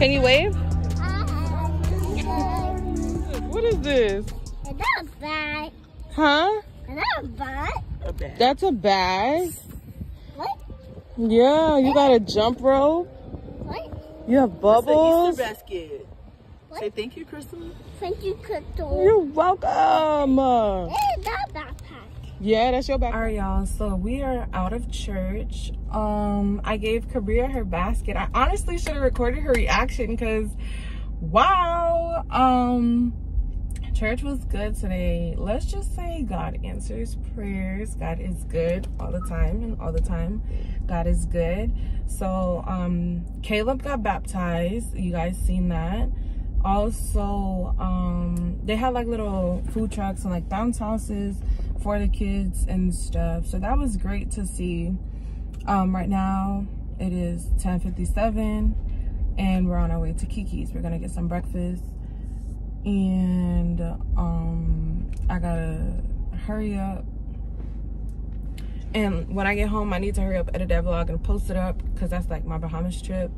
Can you wave? What is this? Is that a bag? Huh? Is that a bag? A bag. That's a bag. What? Yeah, you got a jump rope. What? You have bubbles. That's the Easter basket. What? Say thank you, Crystal. Thank you, Crystal. You're welcome. It's that backpack. Yeah, that's your backpack. All right, y'all. So we are out of church. I gave Kabria her basket. I honestly should have recorded her reaction because, wow. Church was good today. Let's just say God answers prayers. God is good all the time, and all the time God is good. So Caleb got baptized. You guys seen that. Also they had like little food trucks and like bounce houses for the kids and stuff, so that was great to see. Right now it is 10:57 and we're on our way to Kiki's. We're gonna get some breakfast and I gotta hurry up, and when I get home I need to hurry up, edit that vlog and post it up because that's like my Bahamas trip.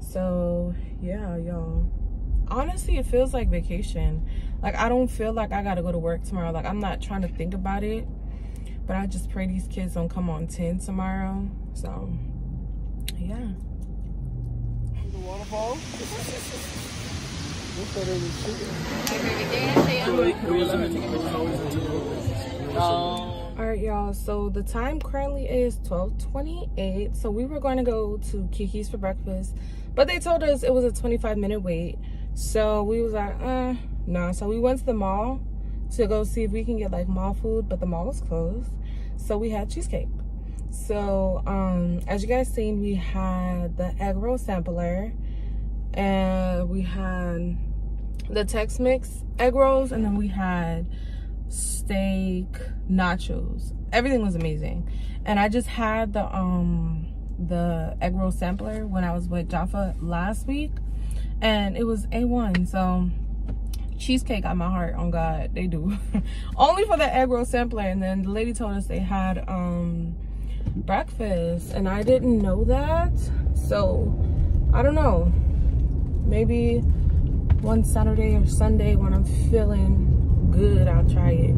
So yeah, y'all, honestly it feels like vacation. Like I don't feel like I gotta go to work tomorrow. Like I'm not trying to think about it, but I just pray these kids don't come on 10 tomorrow. So yeah, the waterfall. All right, y'all, so the time currently is 12:28. So we were going to go to Kiki's for breakfast, but they told us it was a 25-minute wait. So we was like, nah. So we went to the mall to go see if we can get like mall food, but the mall was closed. So we had cheesecake. So as you guys seen, we had the egg roll sampler, and we had the Tex-Mex egg rolls, and then we had steak nachos. Everything was amazing. And I just had the egg roll sampler when I was with Jaffa last week, and it was A1. So cheesecake got my heart, on God, they do. Only for the egg roll sampler. And then the lady told us they had breakfast, and I didn't know that. So I don't know, maybe one Saturday or Sunday when I'm feeling good I'll try it.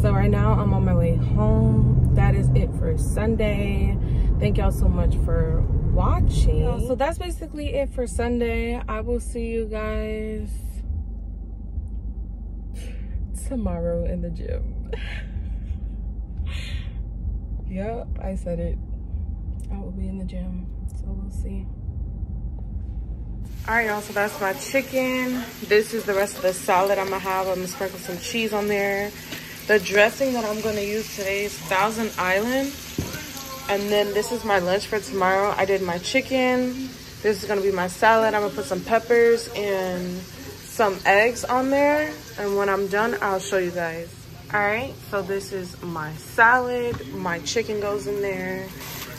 So right now I'm on my way home. That is it for Sunday. Thank y'all so much for watching. So that's basically it for Sunday. I will see you guys tomorrow in the gym. Yep, I said it. I will be in the gym, so we'll see. All right, y'all, so that's my chicken. This is the rest of the salad I'm gonna have. I'm gonna sprinkle some cheese on there. The dressing that I'm gonna use today is Thousand Island. And then this is my lunch for tomorrow. I did my chicken. This is gonna be my salad. I'm gonna put some peppers and some eggs on there. And when I'm done, I'll show you guys. All right, so this is my salad. My chicken goes in there.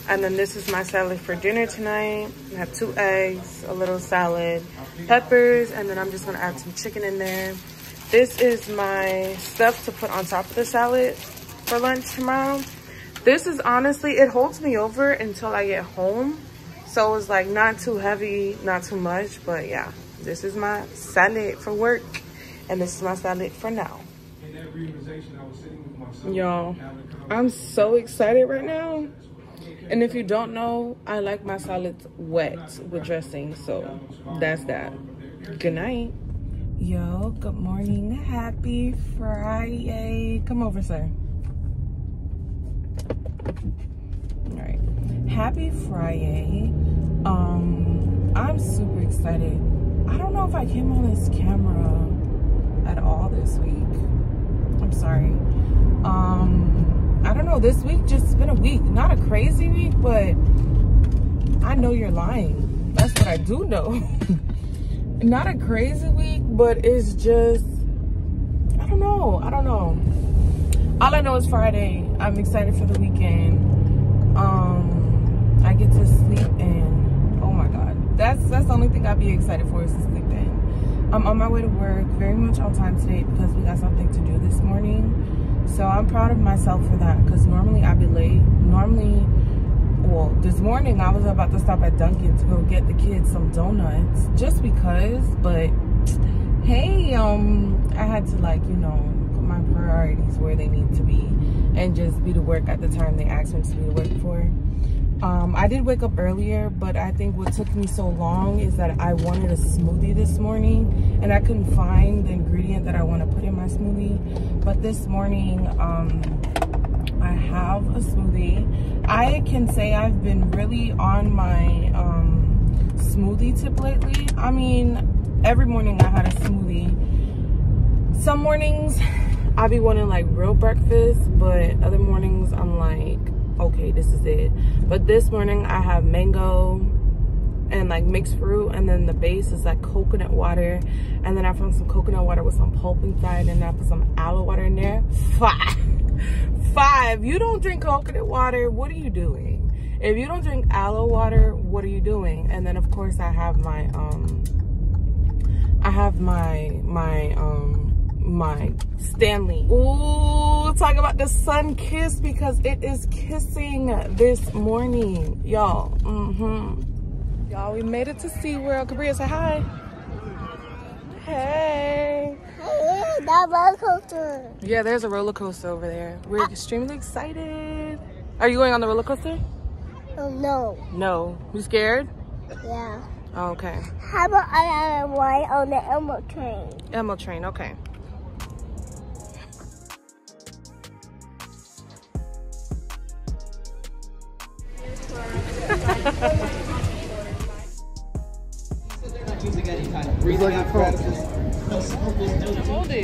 And then this is my salad for dinner tonight. I have 2 eggs, a little salad, peppers, and then I'm just gonna add some chicken in there. This is my stuff to put on top of the salad for lunch tomorrow. This is honestly, it holds me over until I get home. So it's like not too heavy, not too much, but yeah. This is my salad for work, and this is my salad for now. Y'all, I'm so excited right now. And if you don't know, I like my salads wet with dressing. So that's that. Good night. Yo, good morning. Happy Friday. Come over, sir. All right. Happy Friday. I'm super excited. I don't know if I came on this camera at all this week. I'm sorry. I don't know, this week just been a week. Not a crazy week, but I know you're lying. That's what I do know. Not a crazy week, but it's just, I don't know. I don't know. All I know is Friday. I'm excited for the weekend. I get to sleep in. Oh my God. That's the only thing I'd be excited for is to sleep in. I'm on my way to work, very much on time today because we got something to do this morning. So I'm proud of myself for that because normally I'd be late. Normally well, this morning I was about to stop at Dunkin' to go get the kids some donuts just because, but hey, I had to, like, you know, put my priorities where they need to be and just be to work at the time they asked me to be to work for. I did wake up earlier, but I think what took me so long is that I wanted a smoothie this morning and I couldn't find the ingredient that I want to put in my smoothie. But this morning, I have a smoothie. I can say I've been really on my smoothie tip lately. I mean, every morning I had a smoothie. Some mornings I be wanting like real breakfast, but other mornings I'm like, okay, this is it. But this morning I have mango and like mixed fruit, and then the base is like coconut water, and then I found some coconut water with some pulp inside, and I put some aloe water in there. Five. You don't drink coconut water, what are you doing? If you don't drink aloe water, what are you doing? And then of course I have my my Stanley. Ooh, talk about the sun kiss, because it is kissing this morning, y'all. Y'all, we made it to SeaWorld. Kabria, say hi. Hey. Hey, that roller coaster. Yeah, there's a roller coaster over there. We're extremely excited. Are you going on the roller coaster? Oh, no. No. You scared? Yeah. Okay. How about I ride on the Elmo train? Elmo train, okay. Hold it.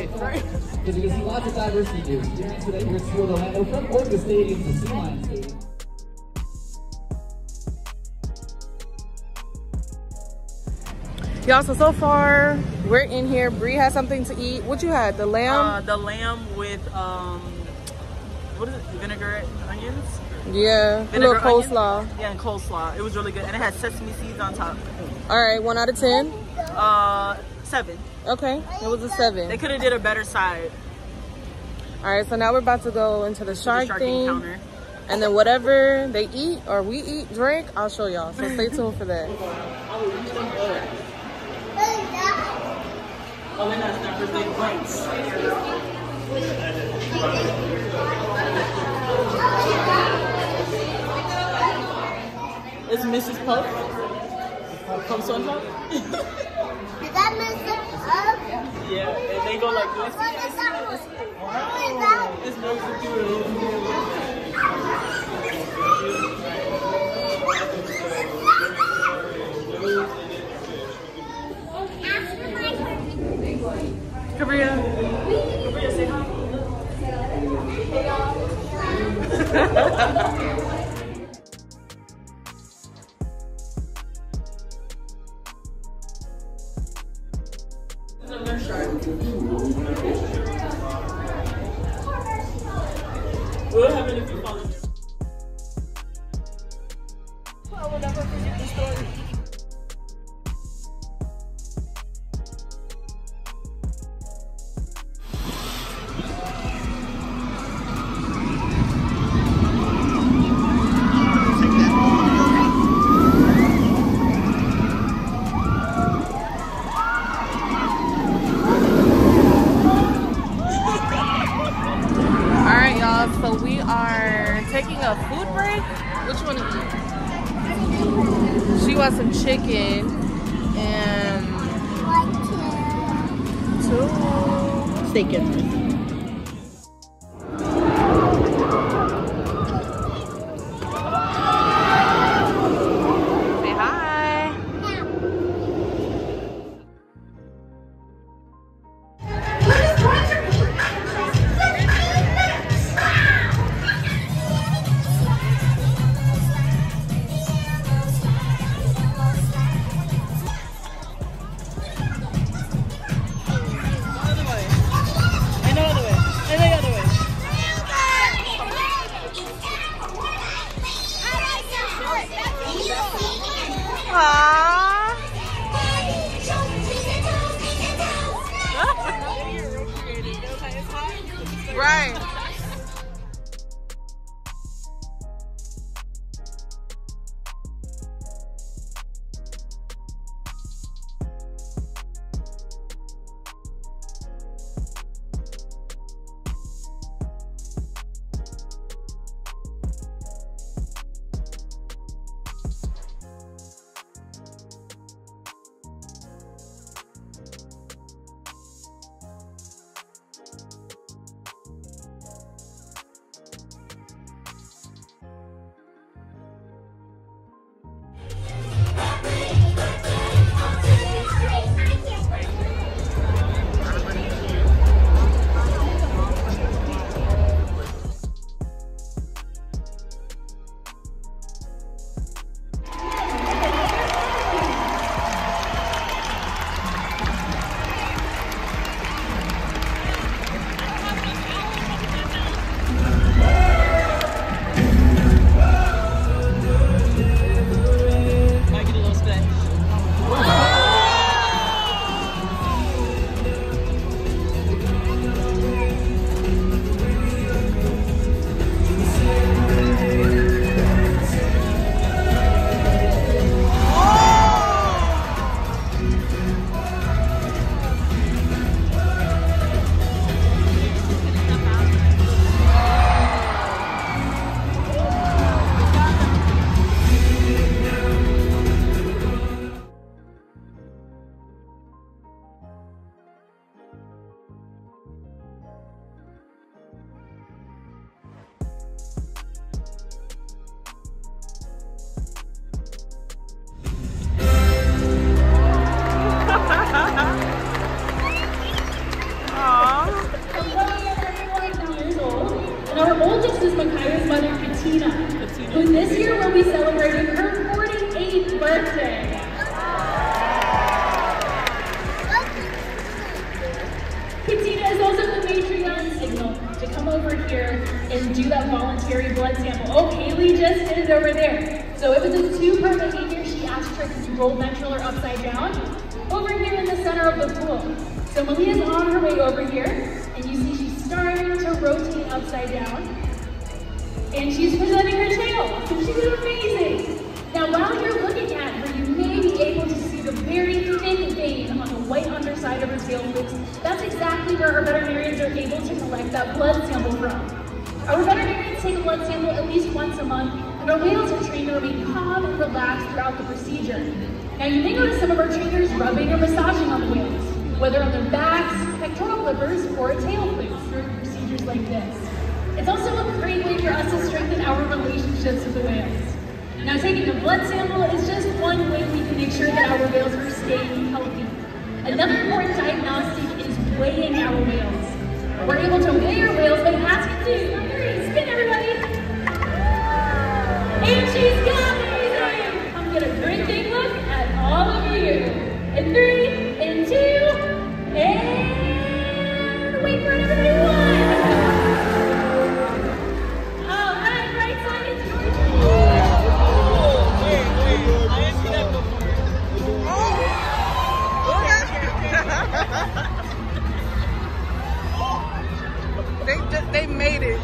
Because you can see lots of diversity here. During today, we're still the land from Orca Stadium to Sea Lion Stadium. Y'all, so far we're in here. Bree has something to eat. What you had? The lamb? The lamb with what is it? Vinegar and onions? Yeah, vinegar, a little coleslaw. Onion. Yeah, and coleslaw. It was really good, and it had sesame seeds on top. All right, 1 out of 10. 7. Okay, it was a 7. They could have did a better side. All right, so now we're about to go into the shark thing counter. And then whatever they eat or we eat, drink, I'll show y'all. So stay tuned for that. It's Mrs. Puff. From SpongeBob? Is that Mrs. Puff? Yeah, and they go like this. What is that one? What is that? It's nothing to do. Kabria, say hi. Hey y'all. Christina, who this year will be celebrating her 48th birthday. Christina is also the Patreon signal to come over here and do that voluntary blood sample. Oh, Kaylee just did it over there. So if it's a two-part behavior, she asked Trix to roll my controller upside down over here in the center of the pool. So Malia's on her way over here, and you see she's starting to rotate upside down. And she's presenting her tail, so she did amazing. Now while you're looking at her, you may be able to see the very thin vein on the white underside of her tail flukes. That's exactly where her veterinarians are able to collect that blood sample from. Our veterinarians take a blood sample at least once a month, and our whales are trained to remain calm and relaxed throughout the procedure. Now you may notice some of our trainers rubbing or massaging on the whales, whether on their backs, pectoral flippers, or tail flukes through procedures like this. It's also a great way for us to strengthen our relationships with the whales. Now, taking a blood sample is just one way we can make sure that our whales are staying healthy. Another important diagnostic is weighing our whales. We're able to weigh our whales by asking to spin, everybody. And she's got amazing. I'm going to bring a big look at all of you. In 3, in 2, and wait for everybody. They made it.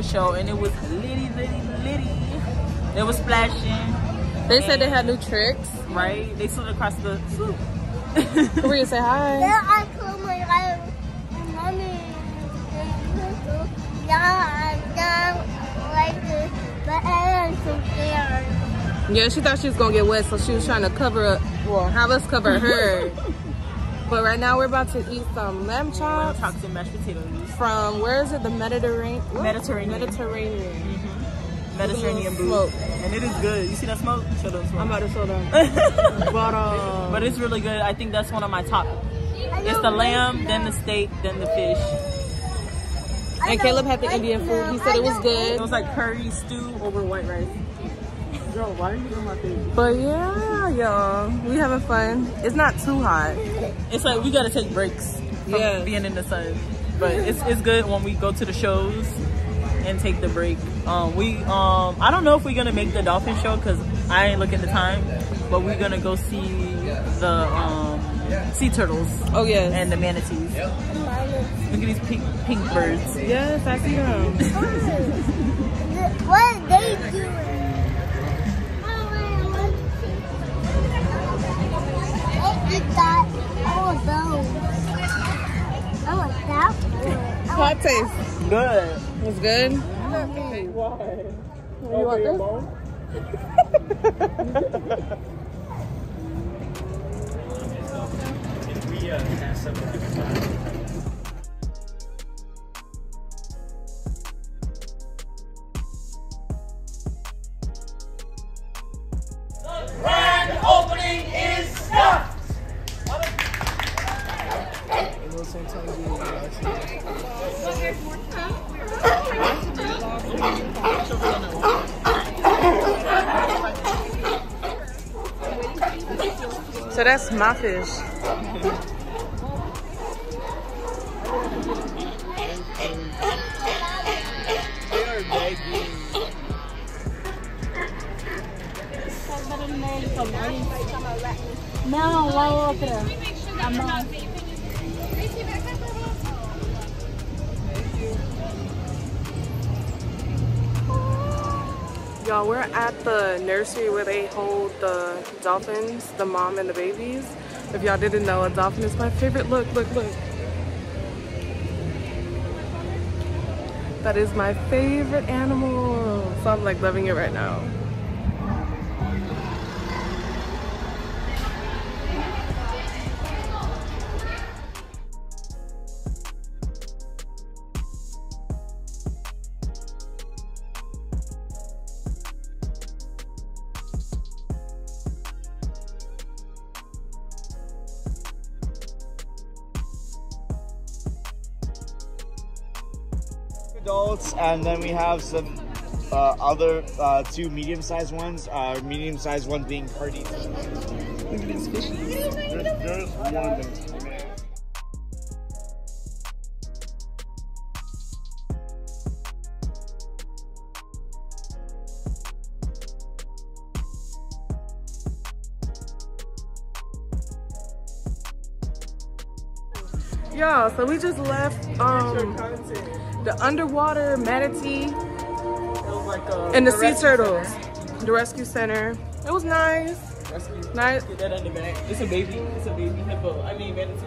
Show and it was litty. It was splashing. They said they had new tricks, right? They slid across the swoop. Kabria, say hi. Yeah, I call my mommy. Yeah, I'm down like this, but I am so scared. Yeah, she thought she was gonna get wet, so she was trying to cover up. Well, have us cover her. But right now we're about to eat some lamb chops. Lamb chops and mashed potatoes. From, where is it? The Mediterranean. Mm-hmm. Mediterranean food. And it is good. You see that smoke? Show them smoke. I'm about to show them. But it's really good. I think that's one of my top. It's the lamb, then the steak, then the fish. And Caleb had the Indian food. He said it was good. It was like curry stew over white rice. Girl, why are you doing my thing? But yeah, y'all, we having fun. It's not too hot. It's like we gotta take breaks from being in the sun. But it's good when we go to the shows and take the break. I don't know if we're gonna make the dolphin show because I ain't looking at the time. But we're gonna go see the sea turtles. Oh yes. And the manatees. Yep. Look at these pink birds. Yes, I see them. What are they doing? How it tastes? Good. It's good? Why? You want this? The grand opening is stuffed! So that's my fish. No, why otra? I'm Y'all, we're at the nursery where they hold the dolphins, the mom and the babies. If y'all didn't know, a dolphin is my favorite. Look, look, look. That is my favorite animal. So I'm like loving it right now. Adults, and then we have some other two medium-sized ones. Medium-sized one being hardy. Look at these fishies. There's one of them. Y'all, so we just left the underwater manatee and the sea turtles, the rescue center. It was nice. Nice. Get that on the back. It's a baby. It's a baby hippo. I mean manatee.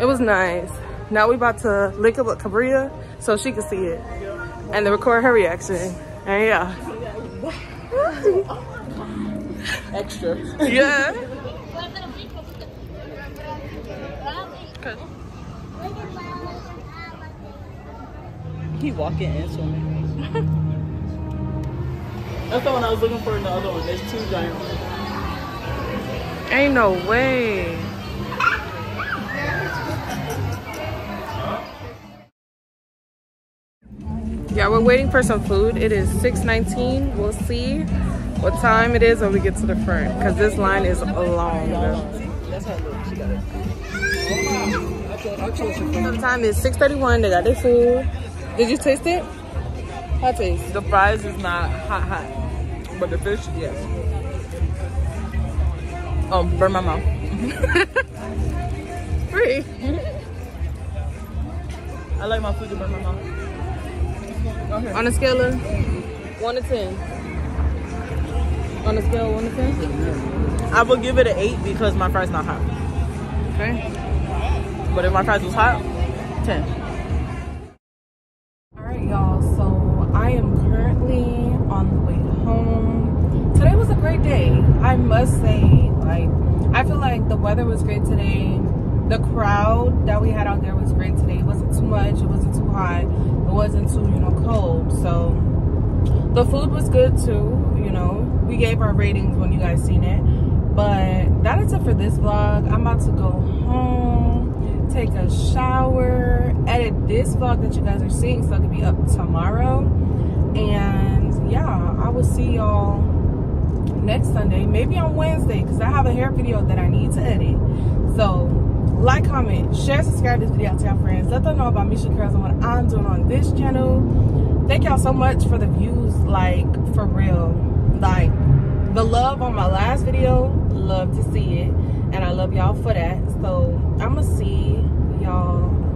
It was nice. Now we about to link up with Kabria so she can see it and then record her reaction. And yeah. Extra. Yeah. He walking and swimming. That's the one I was looking for in the other one. There's two giant ones. Ain't no way. Yeah, we're waiting for some food. It is 6:19. We'll see what time it is when we get to the front, because this line is long. That's how it looks. She got it. The time is 6:31. They got their food. Did you taste it? Hot taste. The fries is not hot, but the fish, yes. Oh, burn my mouth. Free. I like my food to burn my mouth. Okay. On a scale of 1 to 10. On a scale of 1 to 10? I would give it an 8 because my fries not hot. Okay. But if my fries was hot, 10. Y'all, so I am currently on the way home. Today was a great day, I must say. Like, I feel like the weather was great today. The crowd that we had out there was great today. It wasn't too much, it wasn't too hot, it wasn't too, you know, cold. So the food was good too, you know. We gave our ratings when you guys seen it. But that is it for this vlog. I'm about to go home, take a shower, edit this vlog that you guys are seeing so it can be up tomorrow. And yeah, I will see y'all next Sunday, maybe on Wednesday, because I have a hair video that I need to edit. So like, comment, share, subscribe this video out to your friends. Let them know about Mesha Curlz and what I'm doing on this channel. Thank y'all so much for the views, like, for real. Like, the love on my last video, love to see it, and I love y'all for that. So I'ma see y'all